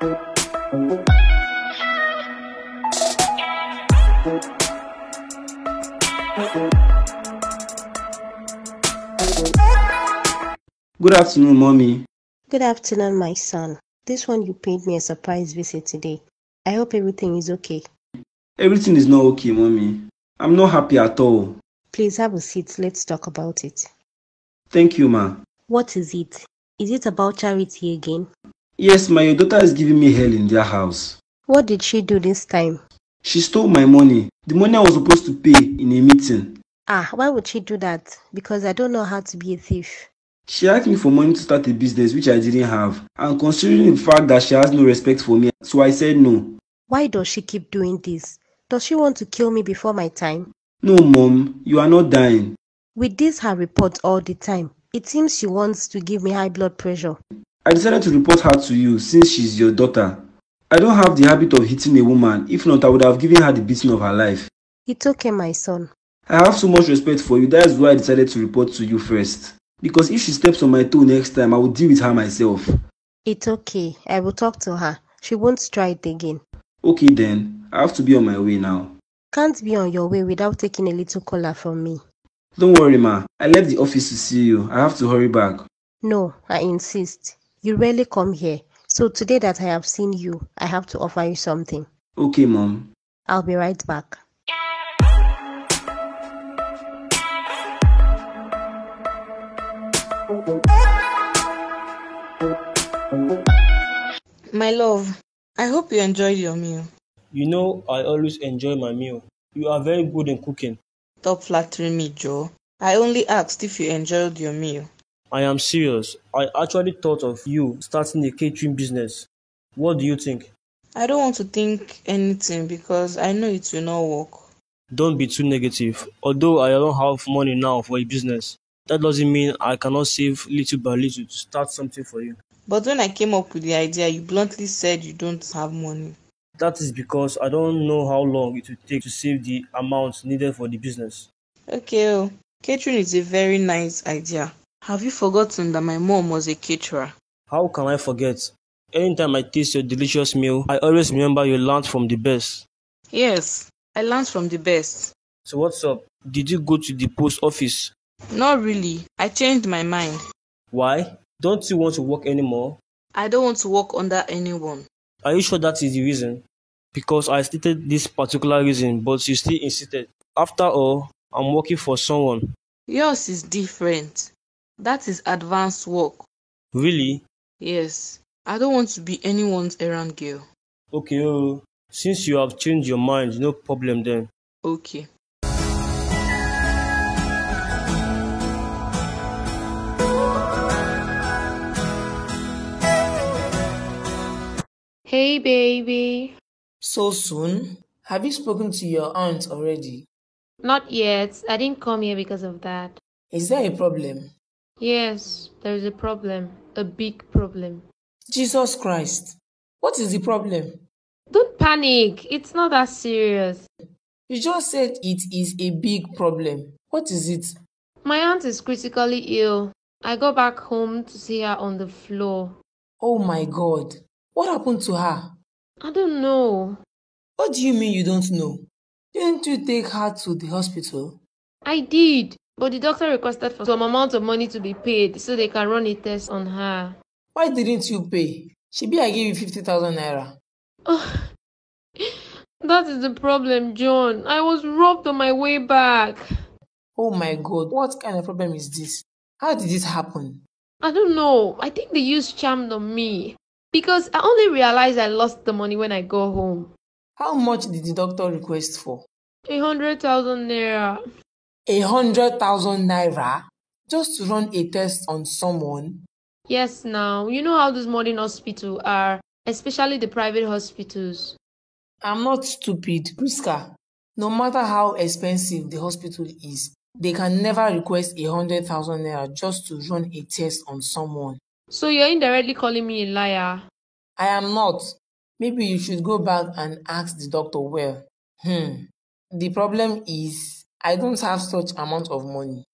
Good afternoon, Mommy. Good afternoon, my son. This one you paid me a surprise visit today. I hope everything is okay. Everything is not okay, Mommy. I'm not happy at all. Please have a seat. Let's talk about it. Thank you, Ma. What is it? Is it about charity again? Yes, my daughter is giving me hell in their house. What did she do this time? She stole my money. The money I was supposed to pay in a meeting. Why would she do that? Because I don't know how to be a thief. She asked me for money to start a business which I didn't have, and considering the fact that she has no respect for me, so I said no. Why does she keep doing this? Does she want to kill me before my time? No, Mom, you are not dying. With this her report all the time, it seems she wants to give me high blood pressure. I decided to report her to you since she's your daughter. I don't have the habit of hitting a woman, if not I would have given her the beating of her life. It's okay, my son. I have so much respect for you, that's why I decided to report to you first. Because if she steps on my toe next time, I will deal with her myself. It's okay. I will talk to her. She won't try it again. Okay then. I have to be on my way now. Can't be on your way without taking a little cola from me. Don't worry, Ma. I left the office to see you. I have to hurry back. No, I insist. You rarely come here. So today that I have seen you, I have to offer you something. Okay, Mom. I'll be right back. My love, I hope you enjoyed your meal. You know, I always enjoy my meal. You are very good in cooking. Stop flattering me, Joe. I only asked if you enjoyed your meal. I am serious. I actually thought of you starting a catering business. What do you think? I don't want to think anything because I know it will not work. Don't be too negative. Although I don't have money now for a business, that doesn't mean I cannot save little by little to start something for you. But when I came up with the idea, you bluntly said you don't have money. That is because I don't know how long it will take to save the amount needed for the business. Okay, catering is a very nice idea. Have you forgotten that my mom was a caterer? How can I forget? Anytime I taste your delicious meal, I always remember you learned from the best. Yes, I learned from the best. So what's up? Did you go to the post office? Not really. I changed my mind. Why? Don't you want to work anymore? I don't want to work under anyone. Are you sure that is the reason? Because I stated this particular reason, but you still insisted. After all, I'm working for someone. Yours is different. That is advanced work. Really? Yes. I don't want to be anyone's errand girl. Okay, since you have changed your mind, no problem then. Okay. Hey, baby. So soon? Have you spoken to your aunt already? Not yet. I didn't come here because of that. Is there a problem? Yes, there is a problem. A big problem. Jesus Christ. What is the problem? Don't panic. It's not that serious. You just said it is a big problem. What is it? My aunt is critically ill. I go back home to see her on the floor. Oh my God. What happened to her? I don't know. What do you mean you don't know? Didn't you take her to the hospital? I did, but the doctor requested for some amount of money to be paid so they can run a test on her. Why didn't you pay? Shebi, I gave you 50,000 naira. Oh, that is the problem, John. I was robbed on my way back. Oh my God, what kind of problem is this? How did this happen? I don't know. I think they used charm on me. Because I only realized I lost the money when I go home. How much did the doctor request for? 100,000 naira. 100,000 naira? Just to run a test on someone? Yes, now. You know how these modern hospitals are, especially the private hospitals. I'm not stupid, Priska. No matter how expensive the hospital is, they can never request 100,000 naira just to run a test on someone. So you're indirectly calling me a liar? I am not. Maybe you should go back and ask the doctor well. The problem is, I don't have such amount of money.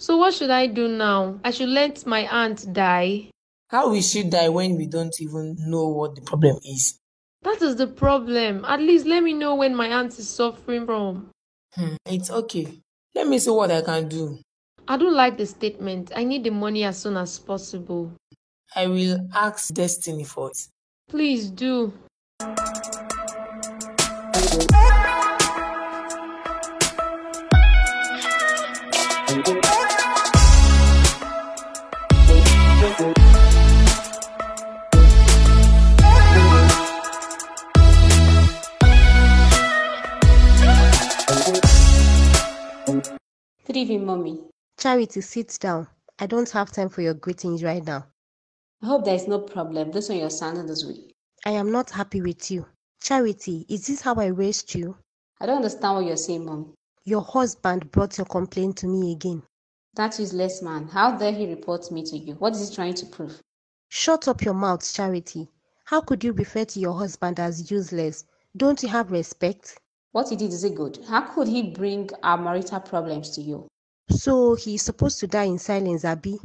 So what should I do now? I should let my aunt die? How will she die when we don't even know what the problem is? That is the problem. At least let me know when my aunt is suffering from. It's okay. Let me see what I can do. I don't like the statement. I need the money as soon as possible. I will ask Destiny for it. Please do. Good evening, Mommy. Charity, sit down. I don't have time for your greetings right now. I hope there is no problem. This one you're sounding this way. I am not happy with you. Charity, is this how I raised you? I don't understand what you're saying, Mom. Your husband brought your complaint to me again. That useless man. How dare he report me to you? What is he trying to prove? Shut up your mouth, Charity. How could you refer to your husband as useless? Don't you have respect? What he did is it good? How could he bring our marital problems to you? So he is supposed to die in silence, Abi?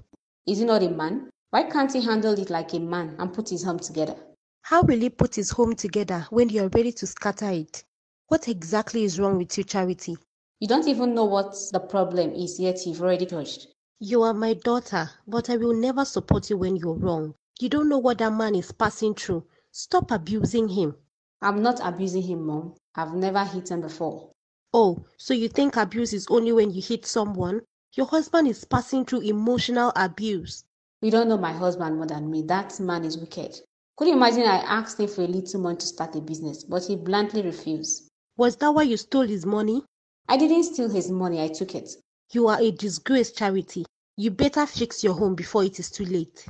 Is he not a man? Why can't he handle it like a man and put his home together? How will he put his home together when you are ready to scatter it? What exactly is wrong with you, Charity? You don't even know what the problem is, yet you've already judged. You are my daughter, but I will never support you when you're wrong. You don't know what that man is passing through. Stop abusing him. I'm not abusing him, Mom. I've never hit him before. Oh, so you think abuse is only when you hit someone? Your husband is passing through emotional abuse. You don't know my husband more than me. That man is wicked. Could you imagine I asked him for a little money to start a business, but he bluntly refused. Was that why you stole his money? I didn't steal his money. I took it. You are a disgrace, Charity. You better fix your home before it is too late.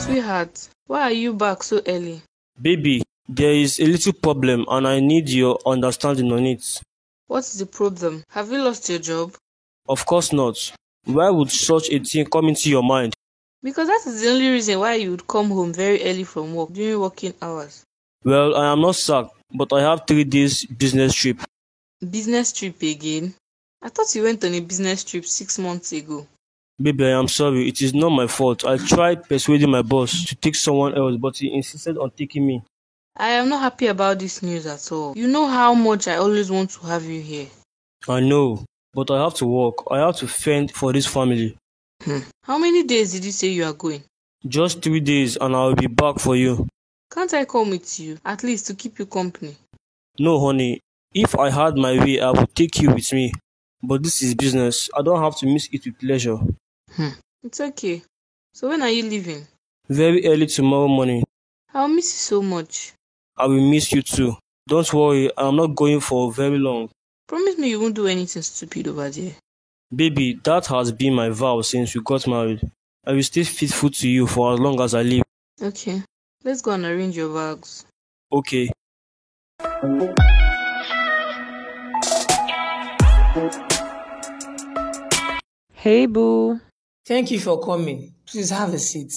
Sweetheart, why are you back so early? Baby, there is a little problem and I need your understanding on it. What's the problem? Have you lost your job? Of course not. Why would such a thing come into your mind? Because that is the only reason why you would come home very early from work during working hours. Well, I am not sacked, but I have 3 days business trip. Business trip again? I thought you went on a business trip 6 months ago. Baby, I am sorry. It is not my fault. I tried persuading my boss to take someone else, but he insisted on taking me. I am not happy about this news at all. You know how much I always want to have you here. I know, but I have to work. I have to fend for this family. How many days did you say you are going? Just 3 days and I will be back for you. Can't I come with you, at least to keep you company? No, honey. If I had my way, I would take you with me. But this is business. I don't have to miss it with pleasure. It's okay. So when are you leaving? Very early tomorrow morning. I'll miss you so much. I will miss you too. Don't worry, I'm not going for very long. Promise me you won't do anything stupid over there. Baby, that has been my vow since we got married. I will stay faithful to you for as long as I live. Okay. Let's go and arrange your bags. Okay. Hey, boo. Thank you for coming. Please have a seat.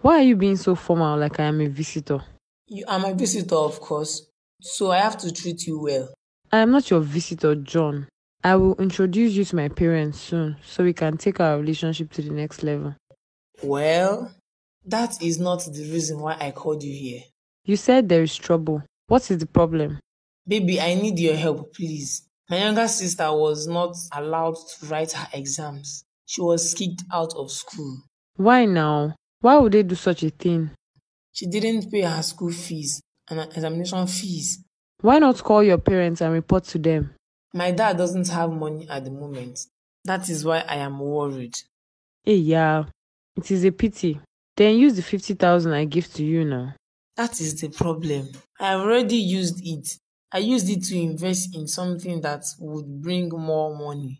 Why are you being so formal like I am a visitor? You are my visitor, of course, so I have to treat you well. I am not your visitor, John. I will introduce you to my parents soon, so we can take our relationship to the next level. Well, that is not the reason why I called you here. You said there is trouble. What is the problem? Baby, I need your help, please. My younger sister was not allowed to write her exams. She was kicked out of school. Why now? Why would they do such a thing? She didn't pay her school fees and her examination fees. Why not call your parents and report to them? My dad doesn't have money at the moment. That is why I am worried. Hey, yeah. It is a pity. Then use the 50,000 I give to you now. That is the problem. I have already used it. I used it to invest in something that would bring more money.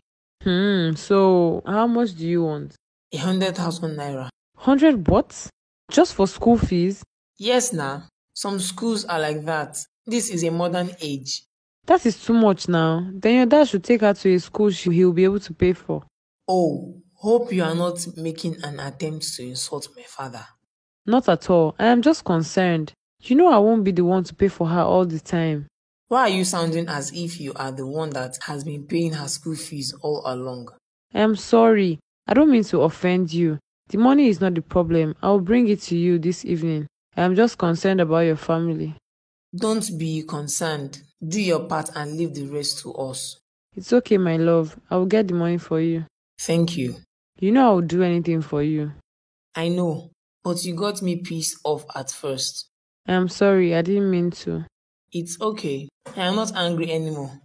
So how much do you want? 100,000 naira. 100 what? Just for school fees? Yes, now. Some schools are like that. This is a modern age. That is too much now. Then your dad should take her to a school he will be able to pay for. Oh, hope you are not making an attempt to insult my father. Not at all. I am just concerned. You know I won't be the one to pay for her all the time. Why are you sounding as if you are the one that has been paying her school fees all along? I'm sorry. I don't mean to offend you. The money is not the problem. I will bring it to you this evening. I am just concerned about your family. Don't be concerned. Do your part and leave the rest to us. It's okay, my love. I will get the money for you. Thank you. You know I will do anything for you. I know, but you got me pissed off at first. I'm sorry. I didn't mean to. It's okay. I am not angry anymore.